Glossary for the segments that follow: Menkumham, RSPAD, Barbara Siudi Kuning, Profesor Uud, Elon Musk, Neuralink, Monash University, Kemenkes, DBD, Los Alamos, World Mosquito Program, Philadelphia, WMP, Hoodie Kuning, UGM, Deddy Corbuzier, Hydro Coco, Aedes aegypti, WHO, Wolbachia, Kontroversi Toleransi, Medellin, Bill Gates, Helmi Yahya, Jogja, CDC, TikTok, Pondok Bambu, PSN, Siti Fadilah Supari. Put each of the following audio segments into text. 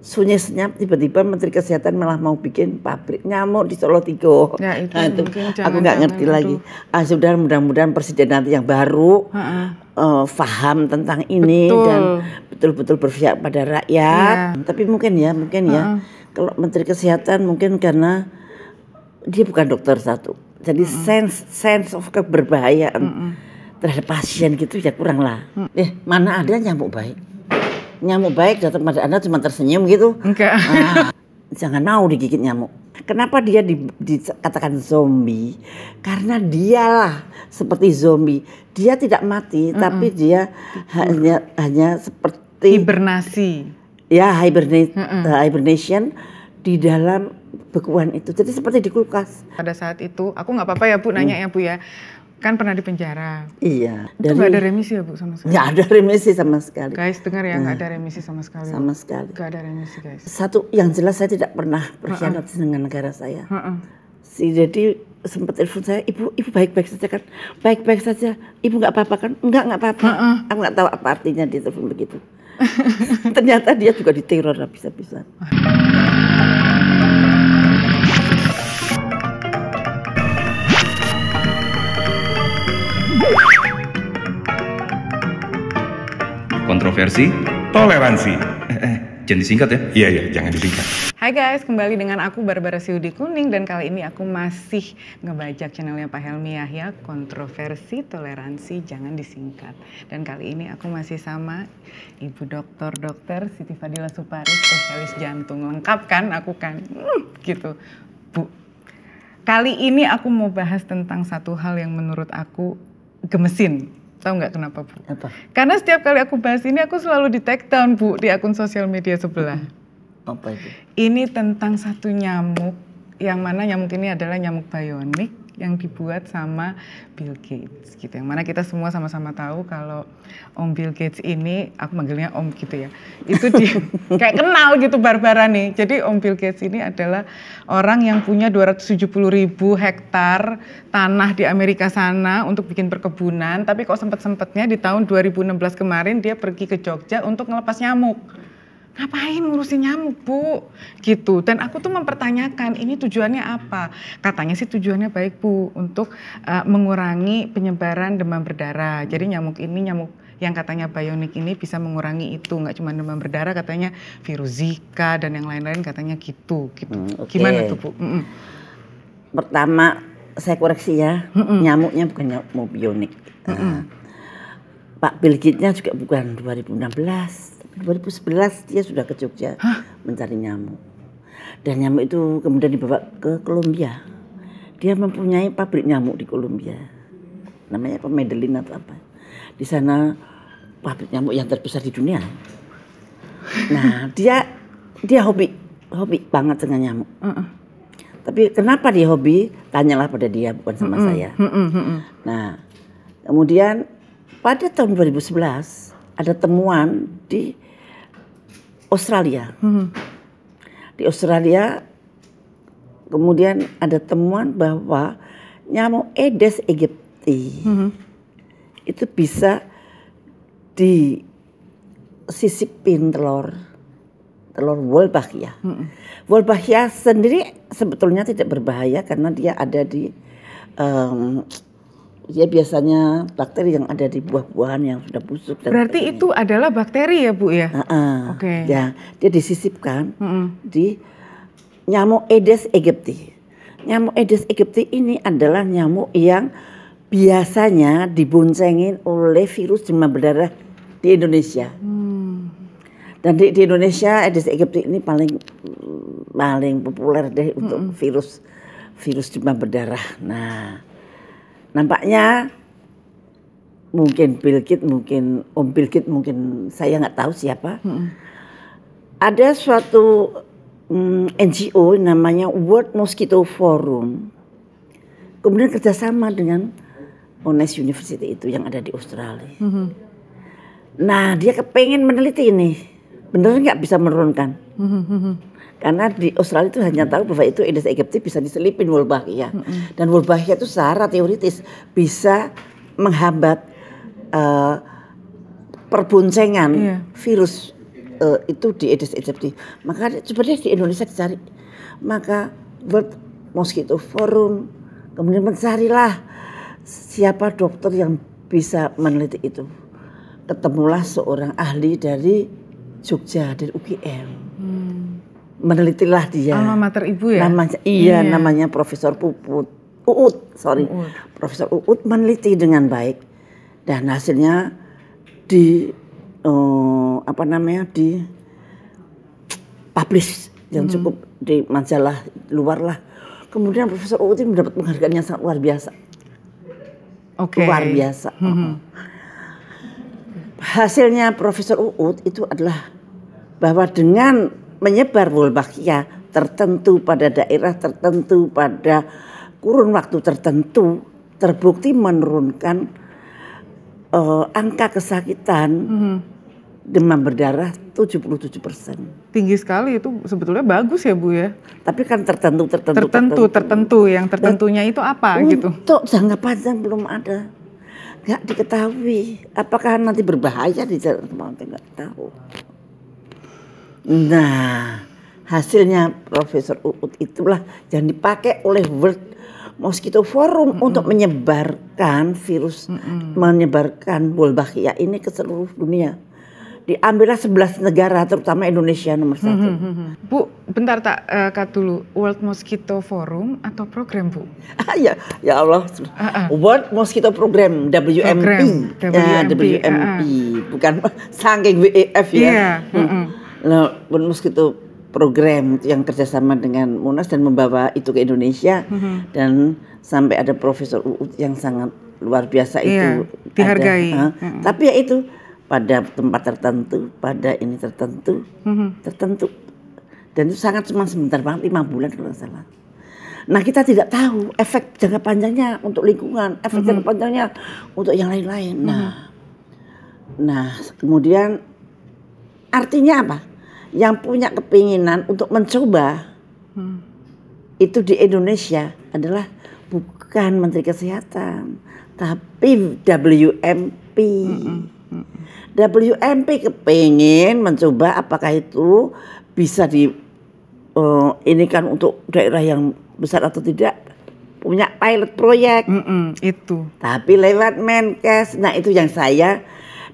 sunyi senyap, tiba-tiba Menteri Kesehatan malah mau bikin pabrik nyamuk di Solo Tigo. Ya, itu nah, aku nggak ngerti itu lagi. Ah, sudah, mudah-mudahan presiden nanti yang baru faham tentang ini, betul, dan betul-betul berpihak pada rakyat. Ya. Tapi mungkin ya, kalau Menteri Kesehatan mungkin karena dia bukan dokter satu, jadi sense of keberbahayaan terhadap pasien gitu ya kurang lah. Mana ada nyamuk baik? Nyamuk baik datang pada Anda cuma tersenyum gitu. Enggak. Ah, jangan mau digigit nyamuk. Kenapa dia dikatakan zombie? Karena dialah seperti zombie. Dia tidak mati, tapi dia hanya seperti hibernasi. Ya, hibernation di dalam bekuan itu. Jadi seperti di kulkas. Pada saat itu, aku nggak apa-apa ya Bu nanya ya Bu ya. Kan pernah di penjara. Iya. Itu nggak ada remisi ya Bu sama sekali? Nggak ada remisi sama sekali. Guys dengar ya, nggak ada remisi sama sekali. Sama sekali. Nggak ada remisi guys. Satu yang jelas saya tidak pernah berkhianat dengan negara saya. Si Deddy sempat telepon saya, ibu baik-baik saja kan? Baik-baik saja, ibu nggak apa-apa kan? Enggak, nggak apa-apa. Aku nggak tahu apa artinya di telepon begitu. Ternyata dia juga diteror habis-habisan. Kontroversi, toleransi, jangan disingkat ya? Iya, iya, jangan disingkat. Hai guys, kembali dengan aku Barbara Siudi Kuning dan kali ini aku masih ngebajak channelnya Pak Helmi Yahya, kontroversi, toleransi, jangan disingkat. Dan kali ini aku masih sama Ibu Dokter Siti Fadilah Supari, spesialis jantung. Lengkap kan aku kan? Gitu, Bu. Kali ini aku mau bahas tentang satu hal yang menurut aku gemesin. Tahu nggak kenapa Bu? Apa? Karena setiap kali aku bahas ini aku selalu di take down Bu di akun sosial media sebelah. Apa itu? Ini tentang satu nyamuk yang mana nyamuk ini adalah nyamuk bionik yang dibuat sama Bill Gates gitu. Yang mana kita semua sama-sama tahu kalau Om Bill Gates ini, aku manggilnya Om gitu ya. Itu dia kayak kenal gitu Barbara nih. Jadi Om Bill Gates ini adalah orang yang punya 270.000 hektar tanah di Amerika sana untuk bikin perkebunan. Tapi kok sempet-sempetnya di tahun 2016 kemarin dia pergi ke Jogja untuk ngelepas nyamuk. Ngapain ngurusin nyamuk Bu? Gitu. Dan aku tuh mempertanyakan ini tujuannya apa? Katanya sih tujuannya baik Bu untuk mengurangi penyebaran demam berdarah. Jadi nyamuk ini, nyamuk yang katanya bionik ini bisa mengurangi itu. Nggak cuma demam berdarah, katanya virus Zika dan yang lain-lain katanya gitu. Okay. Gimana tuh Bu? Pertama saya koreksi ya, nyamuknya bukan nyamuk bionik. Pak Bill Gates-nya juga bukan 2016. 2011 dia sudah ke Jogja mencari nyamuk. Dan nyamuk itu kemudian dibawa ke Kolombia. Dia mempunyai pabrik nyamuk di Kolombia. Namanya Medellin atau apa. Di sana pabrik nyamuk yang terbesar di dunia. Nah, dia hobi banget dengan nyamuk. Tapi kenapa dia hobi? Tanyalah pada dia, bukan sama saya. Nah, kemudian pada tahun 2011 ada temuan di Australia. Di Australia kemudian ada temuan bahwa nyamuk Aedes aegypti itu bisa disisipin telur Wolbachia. Wolbachia sendiri sebetulnya tidak berbahaya karena dia ada di dia biasanya bakteri yang ada di buah-buahan yang sudah busuk. Berarti itu adalah bakteri ya Bu ya? Oke. Ya, dia disisipkan di nyamuk Aedes aegypti. Nyamuk Aedes aegypti ini adalah nyamuk yang biasanya diboncengin oleh virus demam berdarah di Indonesia. Dan di Indonesia Aedes aegypti ini paling populer deh untuk virus demam berdarah. Nah, nampaknya mungkin Bill Gates, mungkin Om Bill Gates, mungkin saya nggak tahu siapa. Ada suatu NGO namanya World Mosquito Program. Kemudian kerjasama dengan Monash University itu yang ada di Australia. Nah dia kepengen meneliti ini, bener nggak bisa menurunkan. Karena di Australia itu hanya tahu bahwa itu Aedes aegypti bisa diselipin Wolbachia. Dan Wolbachia itu secara teoritis bisa menghambat perboncengan virus itu di Aedes aegypti. Maka sebenarnya di Indonesia dicari. Maka World Mosquito Forum kemudian mencarilah siapa dokter yang bisa meneliti itu. Ketemulah seorang ahli dari Jogja, dari UGM. Menelitilah dia. Alma mater ibu ya? Namanya, iya, namanya Profesor Uud. Profesor Uud meneliti dengan baik. Dan hasilnya di di publish yang cukup di majalah luar lah. Kemudian Profesor Uud mendapat penghargaan yang sangat luar biasa. Okay. Luar biasa. Hasilnya Profesor Uud itu adalah bahwa dengan menyebar Wolbachia tertentu pada daerah tertentu pada kurun waktu tertentu terbukti menurunkan angka kesakitan demam berdarah 77%. Tinggi sekali itu, sebetulnya bagus ya Bu ya. Tapi kan tertentunya itu apa untuk gitu? Untuk jangka panjang belum ada. Nggak diketahui apakah nanti berbahaya di jalan teman, nggak tahu. Nah, hasilnya Profesor Uud itulah yang dipakai oleh World Mosquito Forum untuk menyebarkan virus, menyebarkan Wolbachia ini ke seluruh dunia. Diambillah 11 negara, terutama Indonesia nomor 1. Bu, bentar tak cut dulu. World Mosquito Forum atau program Bu? Ya Allah. World Mosquito Program, WMP. WMP. Bukan saking WEF ya. World Mosquito Program yang kerjasama dengan Monash dan membawa itu ke Indonesia. Dan sampai ada Profesor Uud yang sangat luar biasa itu. Dihargai. Ada, tapi ya itu. Pada tempat tertentu, pada ini tertentu, tertentu. Dan itu sangat cuma sebentar banget, 5 bulan kalau nggak salah. Nah kita tidak tahu efek jangka panjangnya untuk lingkungan, efek jangka panjangnya untuk yang lain-lain. Nah kemudian artinya apa? Yang punya kepinginan untuk mencoba itu di Indonesia adalah bukan Menteri Kesehatan, tapi WMP. WMP kepengen mencoba apakah itu bisa di ini kan untuk daerah yang besar atau tidak, punya pilot proyek itu. Tapi lewat Menkes. Nah itu yang saya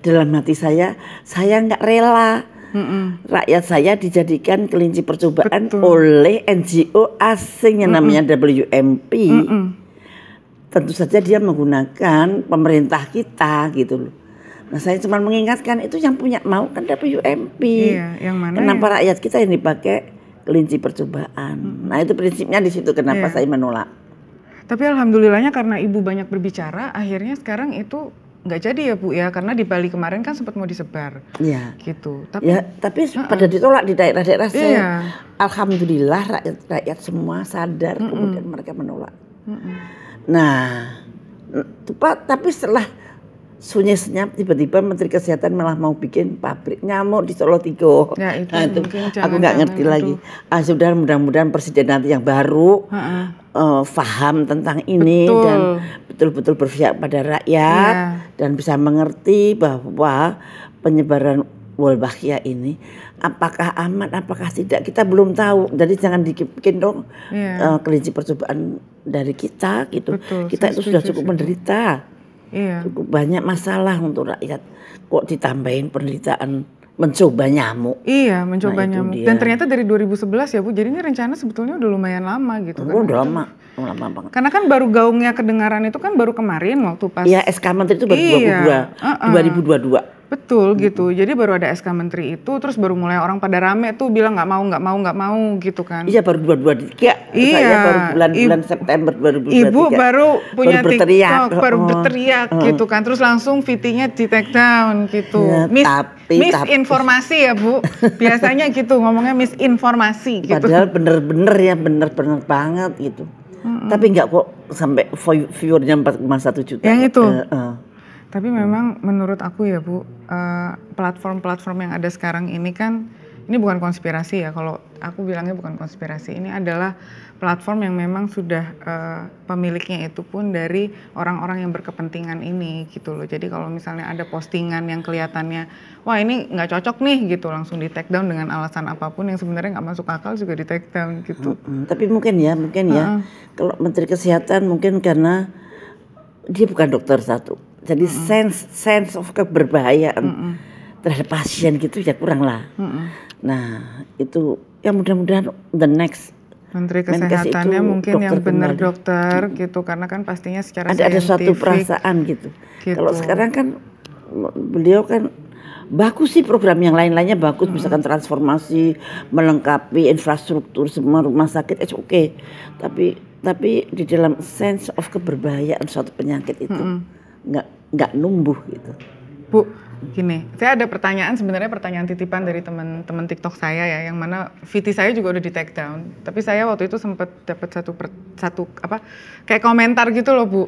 dalam hati saya nggak rela rakyat saya dijadikan kelinci percobaan oleh NGO asing yang namanya WMP. Tentu saja dia menggunakan pemerintah kita gitu loh. Nah saya cuma mengingatkan itu yang punya mau kan WMP. Iya, yang mana kenapa rakyat kita yang dipakai kelinci percobaan. Nah itu prinsipnya di situ kenapa saya menolak. Tapi alhamdulillahnya karena Ibu banyak berbicara akhirnya sekarang itu nggak jadi ya Bu ya, karena di Bali kemarin kan sempat mau disebar. Iya. Gitu. Tapi ya, tapi pada ditolak di daerah-daerah saya. Iya. Alhamdulillah rakyat semua sadar kemudian mereka menolak. Nah, tapi setelah sunyi senyap tiba-tiba Menteri Kesehatan malah mau bikin pabrik nyamuk di Solo Tigo. Ya, itu aku nggak ngerti lagi. Sudah mudah-mudahan presiden nanti yang baru faham tentang ini dan betul-betul berpihak pada rakyat dan bisa mengerti bahwa penyebaran Wolbachia ini apakah aman apakah tidak kita belum tahu. Jadi jangan dibikin dong kelinci percobaan dari kita gitu. Betul, kita itu sudah cukup menderita. Cukup banyak masalah untuk rakyat kok ditambahin penderitaan mencoba nyamuk. Iya, mencoba nyamuk. Dan ternyata dari 2011 ya Bu. Jadi ini rencana sebetulnya udah lumayan lama gitu. Udah lama banget. Karena kan baru gaungnya kedengaran itu kan baru kemarin waktu pas. Iya, SK Menteri itu baru 2022. Betul gitu. Jadi baru ada SK Menteri itu terus baru mulai orang pada rame tuh bilang nggak mau gitu kan. Iya, baru 2023. Iya. Saya baru bulan September 2023. Ibu baru berteriak gitu kan. Terus langsung VT-nya di take down gitu. Ya, misinformasi ya Bu, biasanya gitu ngomongnya misinformasi gitu. Padahal bener-bener banget gitu. Tapi nggak kok sampai viewernya 4,1 juta. Yang itu. Tapi memang menurut aku ya Bu, platform-platform yang ada sekarang ini kan Ini bukan konspirasi ya, kalau aku bilangnya bukan konspirasi. Ini adalah platform yang memang sudah pemiliknya itu pun dari orang-orang yang berkepentingan ini gitu loh. Jadi kalau misalnya ada postingan yang kelihatannya, wah ini nggak cocok nih gitu, langsung di take down dengan alasan apapun yang sebenarnya nggak masuk akal juga di take down gitu. Tapi mungkin ya, kalau Menteri Kesehatan mungkin karena dia bukan dokter satu, jadi sense of keberbahayaan terhadap pasien gitu ya kurang lah. Nah itu ya mudah-mudahan the next Menteri Kesehatannya mungkin yang benar dokter gitu, karena kan pastinya secara ada suatu perasaan gitu. Kalau sekarang kan beliau kan bagus sih, program yang lain-lainnya bagus, misalkan transformasi, melengkapi infrastruktur semua rumah sakit, it's okay. Tapi di dalam sense of keberbahayaan suatu penyakit itu nggak numbuh gitu. Bu, gini, saya ada pertanyaan, sebenarnya pertanyaan titipan dari teman-teman TikTok saya ya, yang mana VT saya juga udah di take down. Tapi saya waktu itu sempat dapat satu komentar gitu loh Bu.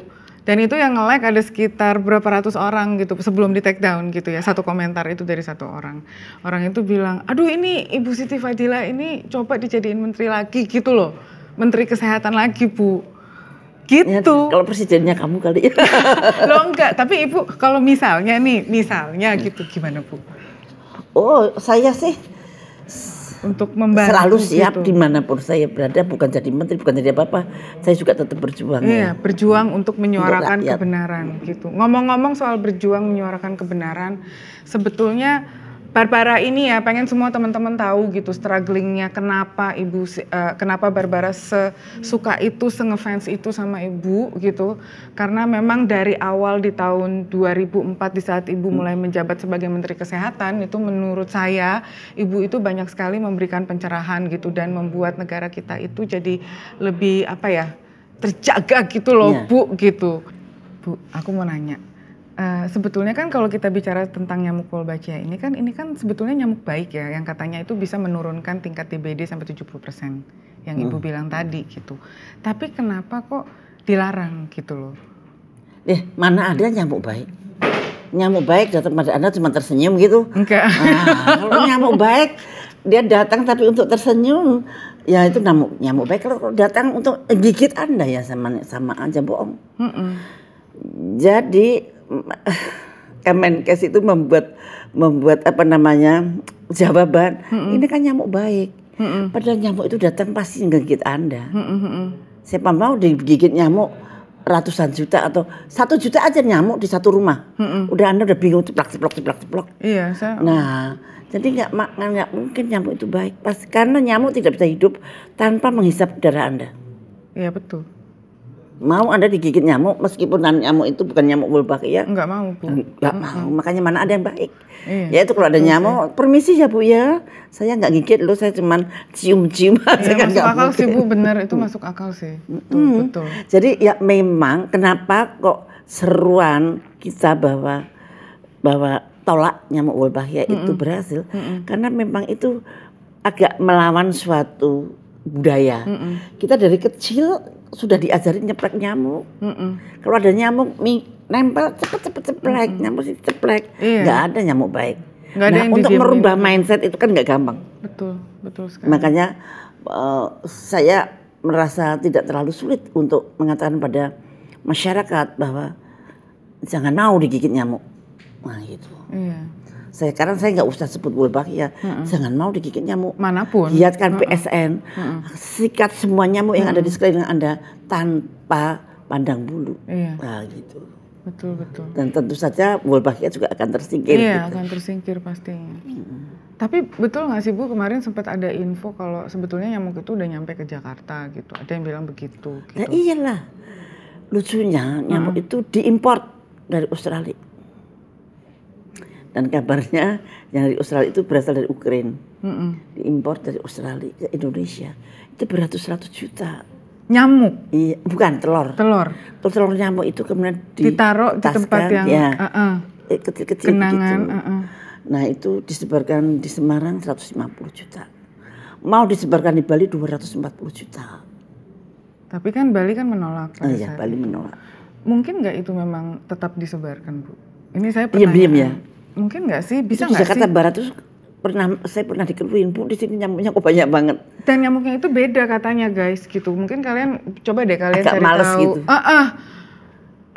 Dan itu yang nge-like ada sekitar berapa ratus orang gitu sebelum di take down gitu ya, satu komentar itu dari satu orang. Orang itu bilang, aduh ini Ibu Siti Fadilah ini coba dijadiin menteri lagi gitu loh, Menteri Kesehatan lagi Bu. Gitu. Ya, kalau presidennya kamu kali ya. Loh enggak, tapi Ibu kalau misalnya gitu gimana Bu? Oh saya sih untuk membantu selalu siap gitu. Dimanapun saya berada, bukan jadi menteri, bukan jadi apa-apa. Saya juga tetap berjuang. Iya, ya. Berjuang untuk menyuarakan untuk kebenaran gitu. Ngomong-ngomong soal berjuang menyuarakan kebenaran, sebetulnya Barbara ini ya pengen semua teman-teman tahu gitu strugglingnya, kenapa Ibu, kenapa Barbara sesuka itu, se-ngefans itu sama Ibu gitu. Karena memang dari awal di tahun 2004 di saat Ibu mulai menjabat sebagai Menteri Kesehatan itu, menurut saya Ibu itu banyak sekali memberikan pencerahan gitu dan membuat negara kita itu jadi lebih apa ya, terjaga gitu loh ya. Bu gitu. Bu, aku mau nanya. Sebetulnya kan kalau kita bicara tentang nyamuk Wolbachia ini kan sebetulnya nyamuk baik ya, yang katanya itu bisa menurunkan tingkat DBD sampai 70% yang Ibu bilang tadi gitu. Tapi kenapa kok dilarang gitu loh? Mana ada nyamuk baik? Nyamuk baik datang pada Anda cuma tersenyum gitu? Enggak. Kalau nyamuk baik dia datang tapi untuk tersenyum, ya itu nyamuk baik. Kalau datang untuk gigit Anda ya sama aja bohong. Jadi Kemenkes itu membuat apa namanya jawaban, ini kan nyamuk baik, padahal nyamuk itu datang pasti menggigit Anda. Siapa mau digigit nyamuk ratusan juta atau 1 juta aja nyamuk di satu rumah, udah Anda udah bingung ceplok. Iya, nah jadi nggak mungkin nyamuk itu baik, karena nyamuk tidak bisa hidup tanpa menghisap darah Anda. Iya betul. Mau Anda digigit nyamuk, meskipun nyamuk itu bukan nyamuk Wolbachia ya? Enggak mau Bu. Enggak mau, makanya mana ada yang baik. Iya. Ya itu kalau ada nyamuk, permisi ya Bu ya, saya nggak gigit loh, saya cuman cium-cium aja. Masuk akal sih Bu, benar itu masuk akal sih. Betul. Jadi ya memang kenapa kok seruan kita bahwa tolak nyamuk Wolbachia itu berhasil, karena memang itu agak melawan suatu budaya. Kita dari kecil sudah diajarin nyeplak nyamuk. Kalau ada nyamuk nempel cepet-ceplek, nyamuk sih ceplek. Nggak ada nyamuk baik. Nah, untuk merubah mindset itu kan nggak gampang. Betul sekali. Makanya saya merasa tidak terlalu sulit untuk mengatakan pada masyarakat bahwa jangan mau digigit nyamuk. Nah gitu. Sekarang saya nggak usah sebut Wolbachia, jangan mau digigit nyamuk. Manapun. Giatkan PSN, sikat semua nyamuk yang ada di sekeliling Anda tanpa pandang bulu. Nah gitu. Betul. Dan tentu saja Wolbachia juga akan tersingkir. Iya gitu. Akan tersingkir pastinya. Tapi betul nggak sih Bu, kemarin sempat ada info kalau sebetulnya nyamuk itu udah nyampe ke Jakarta gitu. Ada yang bilang begitu. Gitu. Ya iyalah. Lucunya nyamuk itu diimpor dari Australia. Dan kabarnya yang dari Australia itu berasal dari Ukraina, diimpor dari Australia ke Indonesia itu beratus-ratus juta nyamuk. Iya, bukan telur nyamuk itu kemudian ditaruh di tempat yang kecil-kecil kenangan gitu. Nah itu disebarkan di Semarang 150 juta, mau disebarkan di Bali 240 juta, tapi kan Bali kan menolak. Iya, Bali menolak. Mungkin nggak itu memang tetap disebarkan Bu? Ini saya pertanyaan. Mungkin nggak sih, bisa nggak sih? Jakarta Barat itu saya pernah dikeluhin, Bu, di sini nyamuknya kok banyak banget. Dan nyamuknya itu beda katanya, guys, gitu. Mungkin kalian coba deh kalian agak cari males tahu. Gitu.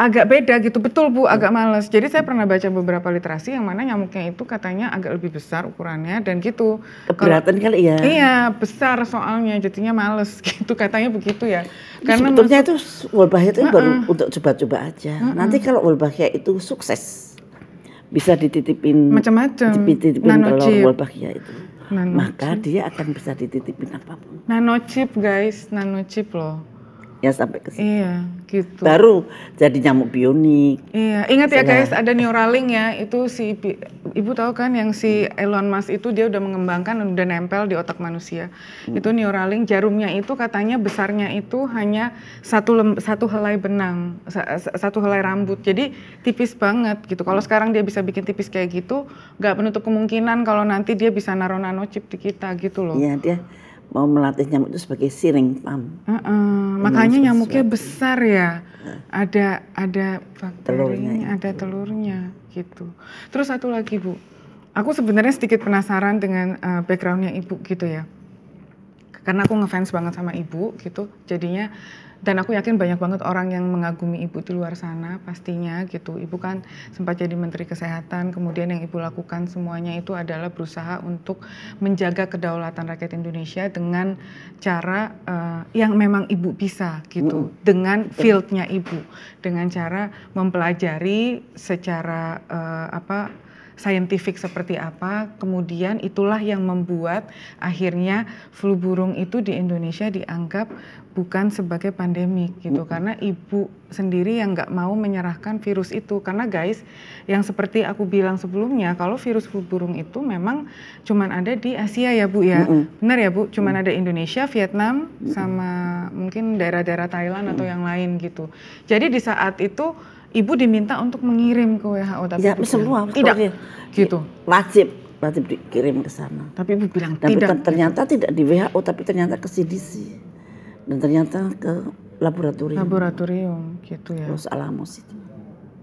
Agak beda gitu, betul, Bu, agak males. Jadi saya pernah baca beberapa literasi yang mana nyamuknya itu katanya agak lebih besar ukurannya dan gitu. Keberatan kalo, kali ya. Iya, besar soalnya, jadinya males gitu, katanya begitu ya. Karena sebetulnya itu Wolbachia itu baru untuk coba-coba aja. Nanti kalau Wolbachia itu sukses, bisa dititipin macam-macam, dititipin telur Wolbachia itu, maka dia akan bisa dititipin apapun. Nanochip, guys, nanochip loh. Ya sampai ke sini. Iya, gitu. Baru jadi nyamuk bionik. Iya, ingat ya guys, ada Neuralink ya, itu si ibu tahu kan yang si Elon Musk itu dia udah mengembangkan dan udah nempel di otak manusia. Itu Neuralink, jarumnya itu katanya besarnya itu hanya satu helai benang, satu helai rambut. Jadi tipis banget gitu. Kalau sekarang dia bisa bikin tipis kayak gitu, nggak menutup kemungkinan kalau nanti dia bisa naruh nanochip di kita gitu loh. Iya, dia mau melatih nyamuk itu sebagai siring pam. Makanya nyamuknya besar ya. Ada bakterinya, ada telurnya gitu. Terus satu lagi, Bu. Aku sebenarnya sedikit penasaran dengan backgroundnya Ibu gitu ya. Karena aku ngefans banget sama Ibu gitu. Jadinya dan aku yakin banyak banget orang yang mengagumi Ibu di luar sana pastinya gitu. Ibu kan sempat jadi Menteri Kesehatan, kemudian yang Ibu lakukan semuanya itu adalah berusaha untuk menjaga kedaulatan rakyat Indonesia dengan cara yang memang Ibu bisa gitu. Dengan field-nya Ibu, dengan cara mempelajari secara scientific seperti apa, kemudian itulah yang membuat akhirnya flu burung itu di Indonesia dianggap bukan sebagai pandemi gitu, karena Ibu sendiri yang nggak mau menyerahkan virus itu. Karena guys, yang seperti aku bilang sebelumnya, kalau virus flu burung itu memang cuman ada di Asia ya, Bu ya, benar ya, Bu, cuman ada Indonesia, Vietnam, sama mungkin daerah-daerah Thailand atau yang lain gitu. Jadi di saat itu Ibu diminta untuk mengirim ke WHO, tapi ya, semua tidak gitu. Wajib dikirim ke sana. Tapi Ibu bilang tidak. Ternyata tidak di WHO, tapi ternyata ke CDC dan ternyata ke laboratorium. Laboratorium gitu ya. Los Alamos itu.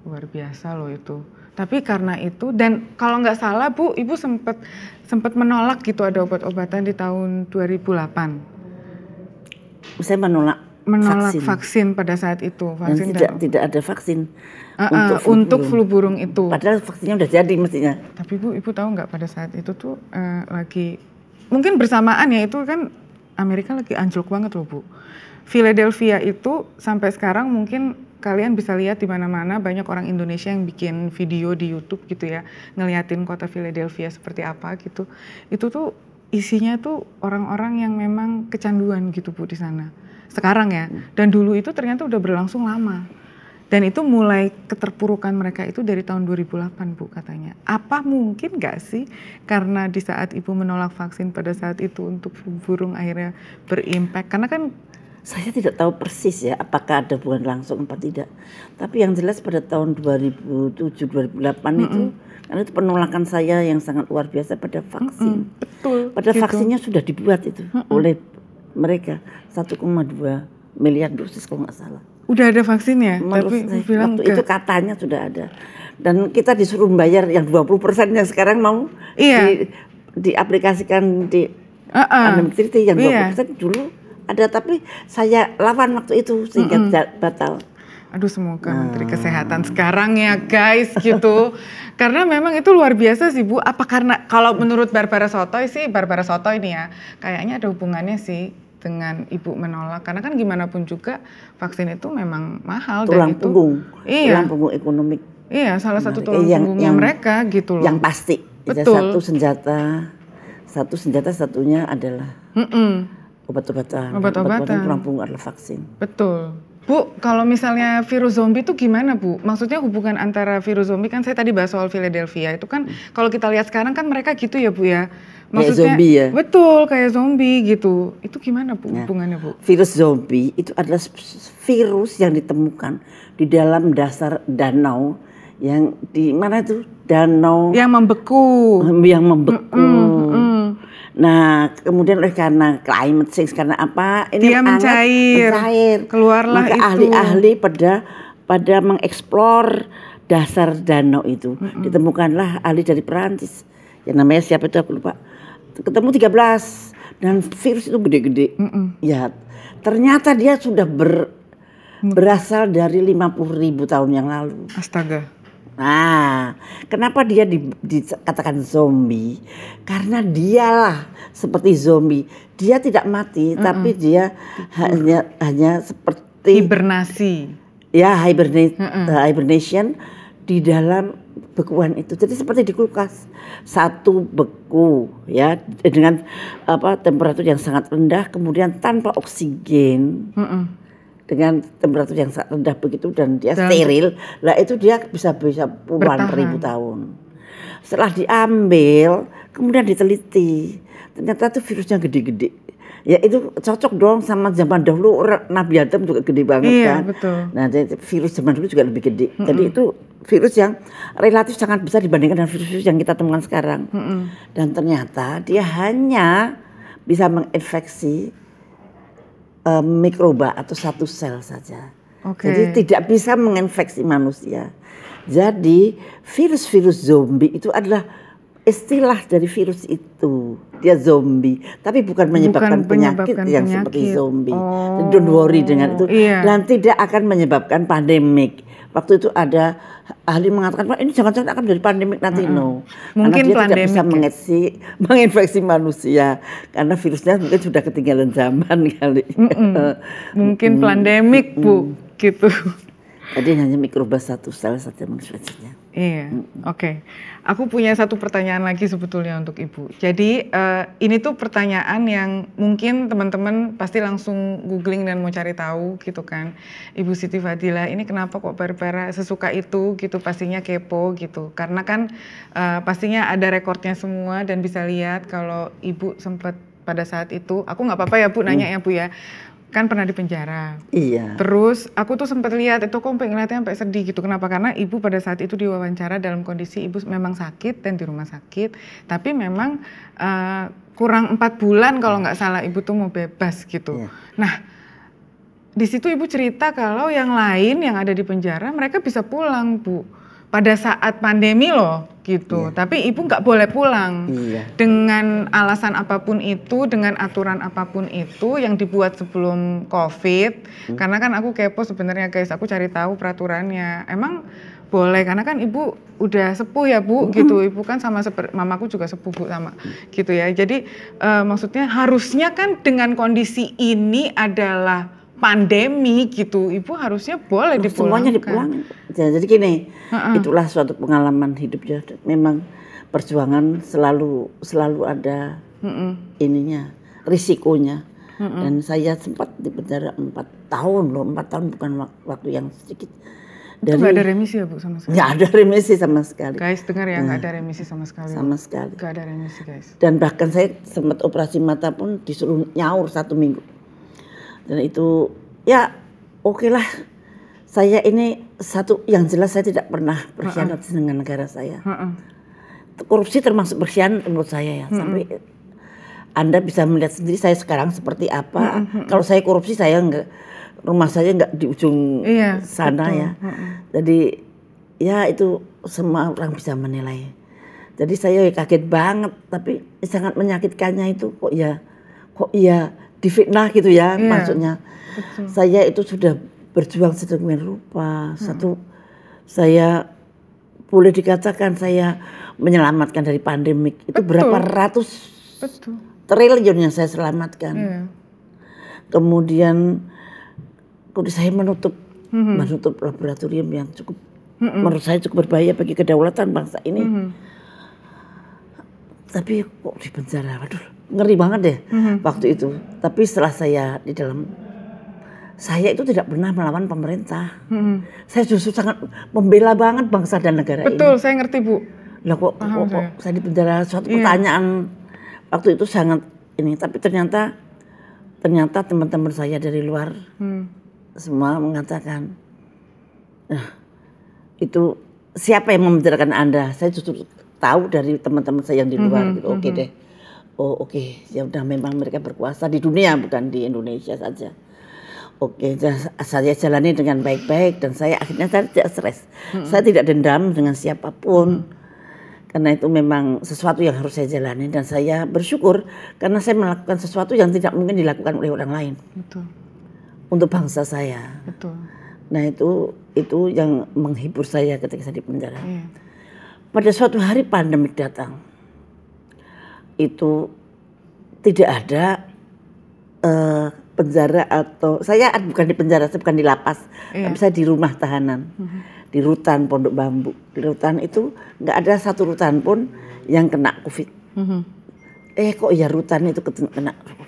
Luar biasa loh itu. Tapi karena itu, dan kalau nggak salah, Bu, Ibu sempat menolak gitu ada obat-obatan di tahun 2008. Saya menolak vaksin pada saat itu, vaksin dan tidak ada vaksin untuk flu burung itu. Padahal vaksinnya udah jadi mestinya. Tapi Bu, Ibu tahu nggak pada saat itu tuh lagi mungkin bersamaan ya, itu kan Amerika lagi anjlok banget loh, Bu. Philadelphia itu sampai sekarang mungkin kalian bisa lihat di mana-mana banyak orang Indonesia yang bikin video di YouTube gitu ya, ngeliatin kota Philadelphia seperti apa gitu. Itu tuh isinya tuh orang-orang yang memang kecanduan gitu, Bu, di sana. Sekarang ya, dan dulu itu ternyata udah berlangsung lama. Dan itu mulai keterpurukan mereka itu dari tahun 2008, Bu, katanya. Apa mungkin gak sih karena di saat Ibu menolak vaksin pada saat itu untuk flu burung akhirnya berimpak? Karena kan saya tidak tahu persis ya apakah ada hubungan langsung atau tidak. Tapi yang jelas pada tahun 2007-2008 itu, karena itu penolakan saya yang sangat luar biasa pada vaksin. Betul. Pada gitu. Vaksinnya sudah dibuat itu oleh mereka 1,2 miliar dosis kalau nggak salah. Udah ada vaksinnya, tapi bilang waktu itu katanya sudah ada. Dan kita disuruh bayar yang 20% yang sekarang mau diaplikasikan di pandemic treaty yang 20% dulu ada, tapi saya lawan waktu itu sehingga batal. Aduh, semoga Menteri Kesehatan sekarang ya, guys, gitu. Karena memang itu luar biasa sih, Bu. Apa karena kalau menurut Barbara Sotoy ini ya, kayaknya ada hubungannya sih dengan Ibu menolak. Karena kan gimana pun juga vaksin itu memang mahal. Tulang punggung. Iya. Tulang punggung ekonomi. Iya, salah satu tulang punggungnya mereka gitu loh. Yang pasti. Betul. Satu senjata satunya adalah obat-obatan. Obat-obatan tulang punggung adalah vaksin. Betul. Bu, kalau misalnya virus zombie itu gimana, Bu? Maksudnya hubungan antara virus zombie, kan saya tadi bahas soal Philadelphia itu kan, kalau kita lihat sekarang kan mereka gitu ya, Bu ya. Maksudnya kayak zombie ya. Betul, kayak zombie gitu. Itu gimana, Bu, hubungannya, Bu? Virus zombie itu adalah virus yang ditemukan di dalam dasar danau yang di mana itu? Danau yang membeku. Nah, kemudian oleh karena climate change, karena apa? Ini dia mencair. Keluarlah maka itu. Ahli-ahli pada mengeksplor dasar danau itu. Ditemukanlah ahli dari Perancis yang namanya siapa itu aku lupa, ketemu 13 dan virus itu gede-gede. Ya ternyata dia sudah berasal dari 50.000 tahun yang lalu. Astaga. Nah, kenapa dia dikatakan zombie? Karena dialah seperti zombie. Dia tidak mati, tapi dia hanya seperti hibernasi. Ya, hibernation di dalam bekuan itu. Jadi seperti di kulkas, satu beku ya dengan apa temperatur yang sangat rendah, kemudian tanpa oksigen. Dengan temperatur yang sangat rendah begitu dan dia steril, lah itu dia bisa puluhan ribu tahun. Setelah diambil, kemudian diteliti, ternyata itu virusnya gede-gede. Ya itu cocok dong sama zaman dahulu, Nabi Adam juga gede banget kan. Betul. Nah virus zaman dulu juga lebih gede. Jadi itu virus yang relatif sangat besar dibandingkan dengan virus-virus yang kita temukan sekarang. Dan ternyata dia hanya bisa menginfeksi mikroba atau satu sel saja. Jadi tidak bisa menginfeksi manusia. Jadi virus-virus zombie itu adalah istilah dari virus itu. Dia zombie, tapi bukan menyebabkan penyakit yang seperti zombie. Don't worry dengan itu. Dan tidak akan menyebabkan pandemik. Waktu itu ada ahli mengatakan, ini jangan-jangan akan menjadi pandemik nanti. No. Mungkin karena dia tidak bisa menginfeksi manusia. Karena virusnya mungkin sudah ketinggalan zaman kali. Mungkin pandemik, Bu. Gitu. Tadi hanya mikroba satu sel saja menginfeksinya. Iya, oke. Aku punya satu pertanyaan lagi sebetulnya untuk Ibu. Jadi ini tuh pertanyaan yang mungkin teman-teman pasti langsung googling dan mau cari tahu gitu kan. Ibu Siti Fadilah, ini kenapa kok Barbara sesuka itu gitu, pastinya kepo gitu. Karena kan pastinya ada rekornya semua dan bisa lihat kalau Ibu sempat pada saat itu, aku nggak apa-apa ya Bu nanya ya Bu ya. Kan pernah di penjara. Iya. Terus aku tuh sempat lihat itu, aku ngeliatnya sampai sedih gitu. Kenapa? Karena Ibu pada saat itu diwawancara dalam kondisi Ibu memang sakit dan di rumah sakit. Tapi memang kurang 4 bulan kalau nggak salah Ibu tuh mau bebas gitu. Iya. Nah, di situ Ibu cerita kalau yang lain yang ada di penjara mereka bisa pulang, Bu. Pada saat pandemi loh gitu, tapi Ibu nggak boleh pulang dengan alasan apapun itu, dengan aturan apapun itu yang dibuat sebelum COVID. Karena kan aku kepo sebenarnya guys, aku cari tahu peraturannya. Emang boleh karena kan Ibu udah sepuh ya Bu gitu, Ibu kan sama seperti mamaku juga sepuh Bu sama gitu ya. Jadi maksudnya harusnya kan dengan kondisi ini adalah pandemi gitu, Ibu harusnya boleh dipulangkan. Semuanya dipulangkan. Jadi gini, itulah suatu pengalaman hidup ya. Memang perjuangan selalu ada ininya, risikonya. Dan saya sempat di penjara 4 tahun loh, 4 tahun bukan waktu yang sedikit. Itu nggak ada remisi ya Bu sama sekali? Nggak ada remisi sama sekali. Guys dengar ya, nggak ada remisi sama sekali. Sama sekali. Nggak ada remisi guys. Dan bahkan saya sempat operasi mata pun disuruh nyaur 1 minggu. Dan itu ya oke lah, saya ini satu yang jelas saya tidak pernah berkhianat dengan negara saya. Korupsi termasuk berkhianat menurut saya ya. Sampai Anda bisa melihat sendiri saya sekarang seperti apa. Kalau saya korupsi saya enggak, rumah saya enggak di ujung sana ya. Jadi ya itu semua orang bisa menilai. Jadi saya kaget banget, tapi sangat menyakitkannya itu kok ya difitnah gitu ya, maksudnya. Betul. Saya itu sudah berjuang sedemikian rupa. Satu, saya boleh dikatakan saya menyelamatkan dari pandemik. Itu berapa ratus triliun yang saya selamatkan. Kemudian saya menutup laboratorium yang cukup menurut saya cukup berbahaya bagi kedaulatan bangsa ini. Tapi kok di penjara, waduh ngeri banget deh waktu itu. Tapi setelah saya di dalam, saya itu tidak pernah melawan pemerintah. Saya justru sangat membela banget bangsa dan negara ini. Betul, saya ngerti Bu. Lah kok saya di penjara, suatu pertanyaan waktu itu sangat ini. Tapi ternyata teman-teman saya dari luar semua mengatakan, nah itu siapa yang membenarkan Anda? Saya justru tahu dari teman-teman saya yang di luar gitu. Oke deh. Oh oke. Ya udah memang mereka berkuasa di dunia bukan di Indonesia saja. Oke, saya jalani dengan baik-baik dan saya akhirnya saya tidak stres. Saya tidak dendam dengan siapapun. Karena itu memang sesuatu yang harus saya jalani dan saya bersyukur karena saya melakukan sesuatu yang tidak mungkin dilakukan oleh orang lain. Betul. Untuk bangsa saya. Betul. Nah itu yang menghibur saya ketika saya di penjara. Iya. Pada suatu hari pandemik datang, itu tidak ada penjara atau saya bukan di penjara, saya bukan di lapas, iya. Tapi saya di rumah tahanan. Di rutan Pondok Bambu, di rutan itu nggak ada satu rutan pun yang kena COVID. Kok ya rutan itu kena COVID.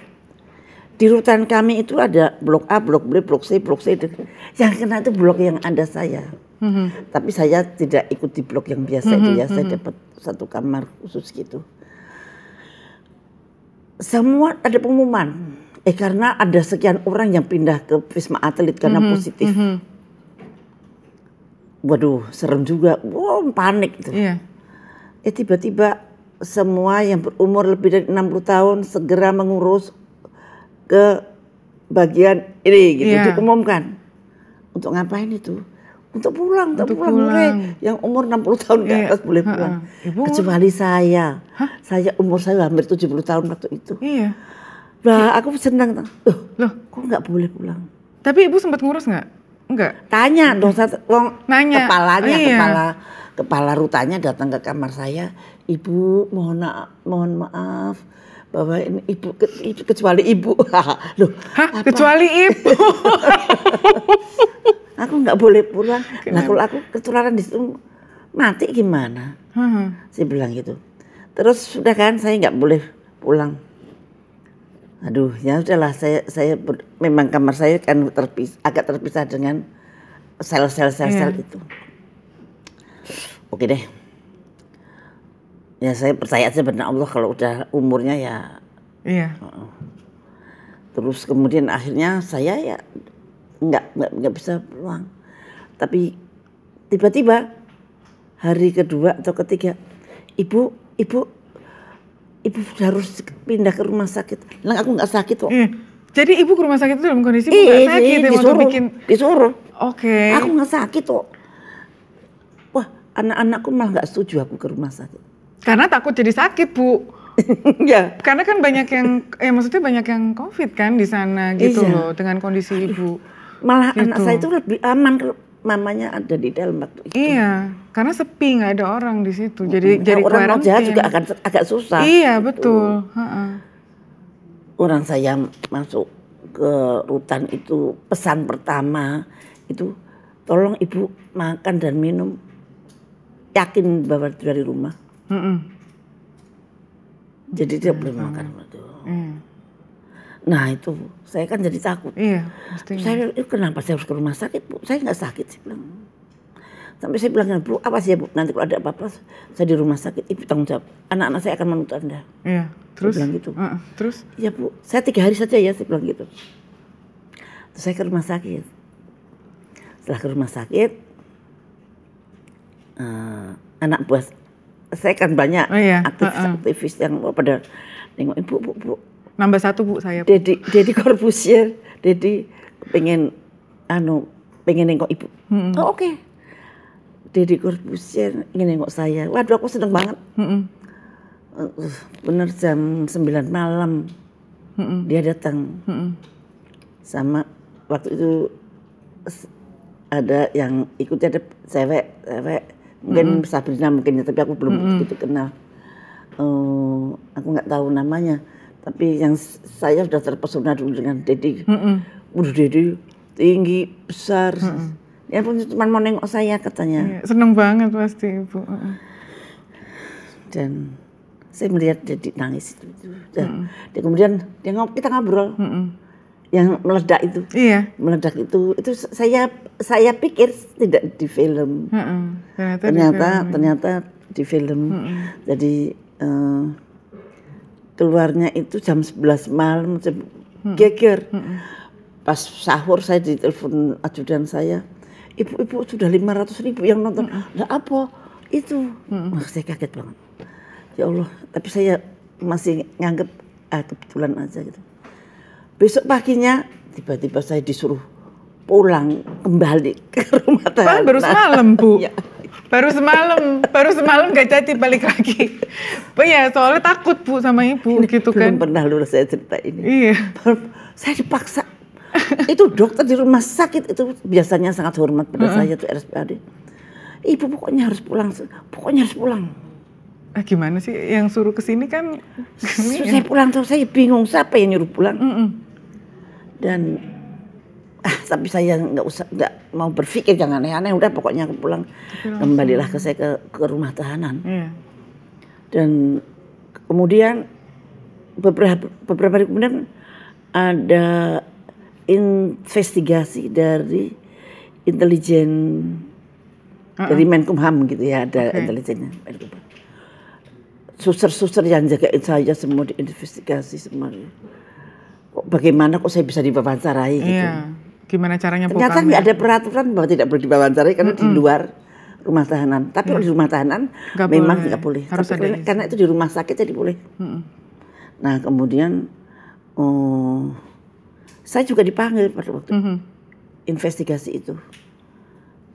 Di rutan kami itu ada blok A, blok B, blok C, yang kena itu blok yang ada saya. Tapi saya tidak ikut di blok yang biasa itu ya, saya dapat satu kamar khusus gitu. Semua ada pengumuman, karena ada sekian orang yang pindah ke Wisma Atlet karena positif. Waduh, serem juga. Wow, panik itu. Yeah. Tiba-tiba semua yang berumur lebih dari 60 tahun segera mengurus ke bagian ini gitu, yeah. Diumumkan. Untuk ngapain itu? Untuk pulang, untuk pulang. Yang umur 60 tahun ke atas boleh pulang. Kecuali saya. Saya umur saya hampir 70 tahun waktu itu. Iya. Yeah. Nah, aku senang. Loh, kok nggak boleh pulang? Tapi ibu sempat ngurus nggak? Enggak. Tanya dong, kepalanya, iya. kepala rutanya datang ke kamar saya, ibu mohon maaf bahwa ini ibu kecuali ibu. Loh, kecuali ibu. Aku nggak boleh pulang. Nah, kalau aku ketularan di situ mati gimana? Saya bilang gitu. Terus sudah kan saya nggak boleh pulang. Aduh, ya udahlah memang kamar saya kan agak terpisah dengan sel-sel itu. Oke deh. Ya saya percaya aja benar Allah kalau udah umurnya ya. Iya. Terus kemudian akhirnya saya ya nggak bisa pulang. Tapi tiba-tiba hari kedua atau ketiga, Ibu harus pindah ke rumah sakit. Bilang, aku nggak sakit kok. Jadi ibu ke rumah sakit itu dalam kondisi nggak sakit? Disuruh. Oke. Aku nggak sakit kok. Wah, anak-anakku malah nggak setuju aku ke rumah sakit. Karena takut jadi sakit, Bu. Ya. Karena kan banyak yang, maksudnya banyak yang COVID kan di sana gitu loh dengan kondisi ibu. Malah gitu. Anak saya itu lebih aman mamanya ada di dalam waktu itu. Iya, karena sepi nggak ada orang di situ. Jadi orang mau jahat juga akan agak susah. Iya gitu. Betul. Orang saya masuk ke rutan itu pesan pertama itu tolong ibu makan dan minum yakin bahwa dari rumah. Jadi dia belum makan betul. Nah itu saya kan jadi takut. Iya, saya kenapa saya harus ke rumah sakit Bu? Saya nggak sakit sih bilang. Sampai saya bilang Bu apa sih Bu? Nanti kalau ada apa-apa saya di rumah sakit ibu tanggung jawab. Anak-anak saya akan menuntut Anda. Iya. Terus? Saya bilang gitu. Terus? Iya Bu. Saya 3 hari saja ya saya bilang gitu. Terus saya ke rumah sakit. Setelah ke rumah sakit, anak buah saya kan banyak aktivis-aktivis yang pada nengok ibu bu. Nambah 1 Bu saya. Deddy Corbuzier, Deddy pengen nengok ibu. Oh oke. Deddy Corbuzier ingin nengok saya. Waduh aku seneng banget. Bener jam 9 malam dia datang. Sama waktu itu ada yang ikutnya ada cewek mungkin Sabrina mungkin tapi aku belum begitu kenal. Aku nggak tahu namanya. Tapi yang saya sudah terpesona dulu dengan Deddy. Waduh Deddy tinggi, besar. Dia pun cuma mau nengok saya katanya. Seneng banget pasti Ibu. Dan saya melihat Deddy nangis itu. Dan kemudian dia kita ngobrol. Yang meledak itu. Iya. Meledak itu saya pikir tidak di film. Ternyata di film. Jadi keluarnya itu jam 11 malam, geger. Pas sahur saya ditelepon ajudan saya, ibu-ibu sudah 500.000 yang nonton. Lah apa itu? Saya kaget banget. Ya Allah, tapi saya masih nganggep kebetulan aja gitu. Besok paginya tiba-tiba saya disuruh pulang kembali ke rumah tahanan. Baru semalam Bu. Baru semalam gak jadi balik lagi. Ya soalnya takut Bu sama Ibu gitu kan. Belum pernah lulus saya cerita ini. Iya. Saya dipaksa. Itu dokter di rumah sakit itu biasanya sangat hormat pada saya tuh RSPAD. Ibu pokoknya harus pulang. Gimana sih yang suruh kesini kan? Saya pulang tuh saya bingung siapa yang nyuruh pulang. Dan tapi saya nggak mau berpikir jangan aneh-aneh, udah pokoknya aku pulang, kembalilah ke saya ke rumah tahanan. Dan kemudian beberapa hari kemudian ada investigasi dari intelijen dari Menkumham gitu ya, ada intelijennya suster-suster yang jagain saya semua diinvestigasi semua. Bagaimana kok saya bisa diwawancarai gitu? Gimana caranya? Ternyata nggak ada peraturan bahwa tidak boleh diwawancarai karena di luar rumah tahanan. Tapi kalau di rumah tahanan gak memang tidak boleh. Karena itu di rumah sakit jadi boleh. Nah kemudian saya juga dipanggil pada waktu investigasi itu.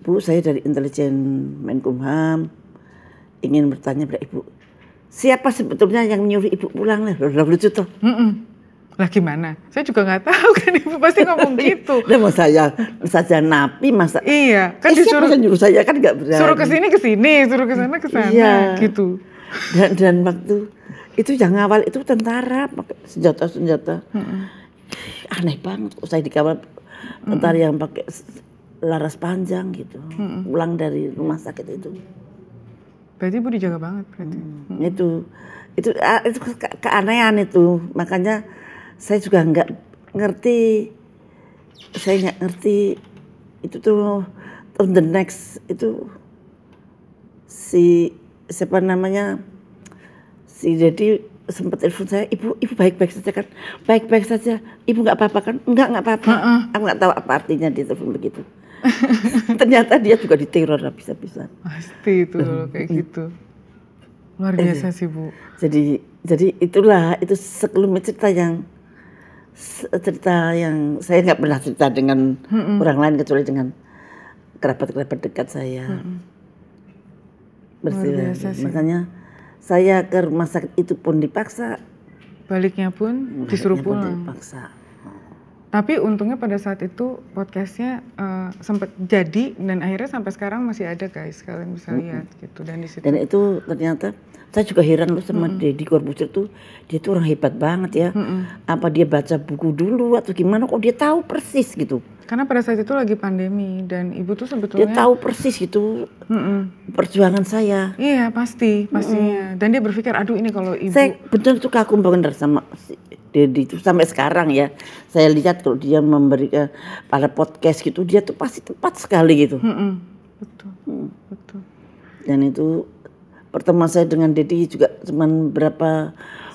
Bu, saya dari intelijen Menkumham ingin bertanya pada Ibu. Siapa sebetulnya yang menyuruh Ibu pulang? Lucu tuh. Lah gimana? Saya juga nggak tahu kan Ibu pasti ngomong gitu. Lah mau saya saja napi masa. Iya, kan disuruh nyuruh saya kan nggak berani. Suruh ke sini, suruh ke sana ke sana gitu. Dan waktu itu yang ngawal itu tentara pakai senjata-senjata. Aneh banget kok saya dikawal tentara yang pakai laras panjang gitu. Pulang dari rumah sakit itu. Berarti Ibu dijaga banget berarti. Itu keanehan itu. Makanya saya juga nggak ngerti itu tuh on the next itu siapa namanya si Deddy sempat telepon saya, ibu baik-baik saja kan, baik-baik saja, ibu nggak apa-apa kan, nggak apa-apa, aku nggak tahu apa artinya dia telepon begitu. Ternyata dia juga diteror habis-habisan. Pasti itu kayak gitu. Luar biasa sih Bu. Jadi itulah itu sekelumit cerita yang saya nggak pernah cerita dengan orang lain kecuali dengan kerabat-kerabat dekat saya. Makanya saya ke rumah sakit itu pun dipaksa. Baliknya pun disuruh pulang. Dipaksa. Tapi untungnya pada saat itu podcastnya sempat jadi dan akhirnya sampai sekarang masih ada guys, kalian bisa lihat gitu. Dan itu ternyata saya juga heran loh sama Deddy Corbuzier tuh, dia tuh orang hebat banget ya. Apa dia baca buku dulu atau gimana kok dia tahu persis gitu. Karena pada saat itu lagi pandemi dan Ibu tuh sebetulnya dia tahu persis gitu perjuangan saya. Iya pastinya. Dan dia berpikir aduh ini kalau Ibu. Saya bener tuh kagum banget sama Deddy itu sampai sekarang ya, saya lihat kalau dia memberikan pada podcast gitu, dia tuh pasti tepat sekali gitu. Betul. Dan itu pertemuan saya dengan Deddy juga cuman berapa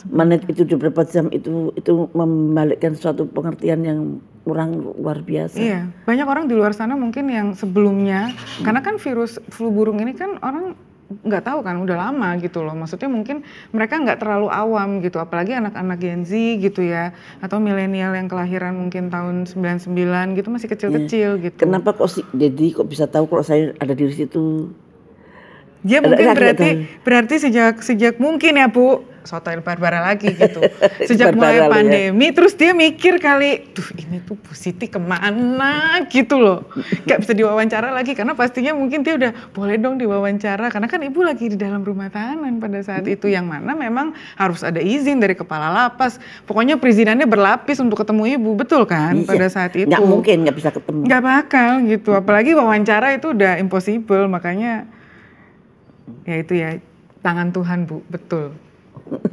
menit itu, beberapa jam itu membalikkan suatu pengertian yang kurang luar biasa. Iya, banyak orang di luar sana mungkin yang sebelumnya, karena kan virus flu burung ini kan orang nggak tahu kan udah lama gitu loh, maksudnya mungkin mereka nggak terlalu awam gitu, apalagi anak-anak Gen Z gitu ya, atau milenial yang kelahiran mungkin tahun 99 gitu masih kecil-kecil gitu. Kenapa kok si Deddy kok bisa tahu kalau saya ada di situ? Dia mungkin berarti sejak mungkin ya Bu, sotoil Barbara lagi gitu. Sejak mulai pandemi, terus dia mikir kali, duh ini tuh Bu Siti kemana gitu loh. Gak bisa diwawancara lagi karena pastinya mungkin dia udah boleh dong diwawancara. Karena kan Ibu lagi di dalam rumah tahanan pada saat itu. Yang mana memang harus ada izin dari kepala lapas. Pokoknya perizinannya berlapis untuk ketemu Ibu, betul kan pada saat itu. Gak mungkin gak bisa ketemu. Gak bakal gitu, apalagi wawancara itu udah impossible makanya ya itu ya tangan Tuhan Bu, betul.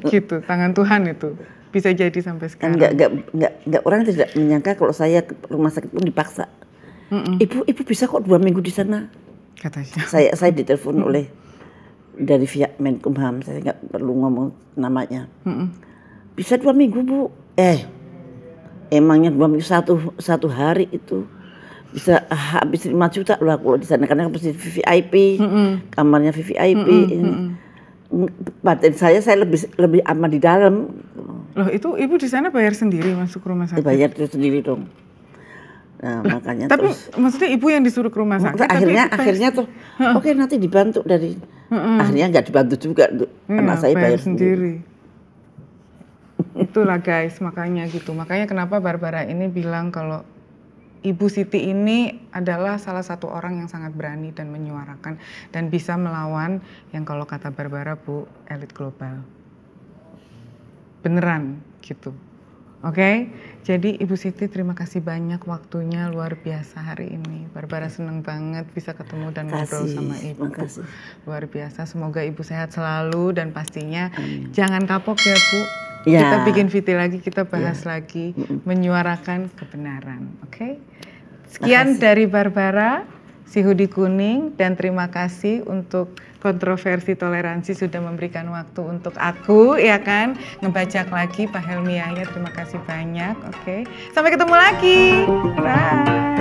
Gitu tangan Tuhan itu bisa jadi sampai sekarang. Enggak orang tidak menyangka kalau saya ke rumah sakit pun dipaksa. Ibu bisa kok 2 minggu di sana. Katanya. Saya ditelepon oleh dari via Menkumham, saya nggak perlu ngomong namanya. Bisa 2 minggu Bu. Emangnya 2 minggu satu hari itu bisa habis 5 juta loh aku di sana karena pasti VIP, kamarnya VIP. Batin saya lebih aman di dalam. Loh itu Ibu di sana bayar sendiri masuk rumah sakit? Bayar sendiri dong. Nah, makanya tapi terus, maksudnya ibu yang disuruh ke rumah sakit akhirnya tuh oke, nanti dibantu dari akhirnya nggak dibantu juga tuh, anak saya bayar sendiri. Itulah guys, makanya gitu, makanya kenapa Barbara ini bilang kalau Ibu Siti ini adalah salah satu orang yang sangat berani dan menyuarakan dan bisa melawan yang kalau kata Barbara Bu, elit global. Beneran gitu. Oke? Okay? Jadi Ibu Siti terima kasih banyak waktunya, luar biasa hari ini. Barbara seneng banget bisa ketemu dan ngobrol sama Ibu. Makasih. Luar biasa, semoga Ibu sehat selalu dan pastinya jangan kapok ya Bu. Ya. Kita bikin VT lagi, kita bahas lagi, menyuarakan kebenaran. Oke, sekian dari Barbara, si Hoodie Kuning, dan terima kasih untuk kontroversi toleransi sudah memberikan waktu untuk aku, ya kan, ngebajak lagi Pak Helmi Yahya. Terima kasih banyak. Oke, sampai ketemu lagi. Bye.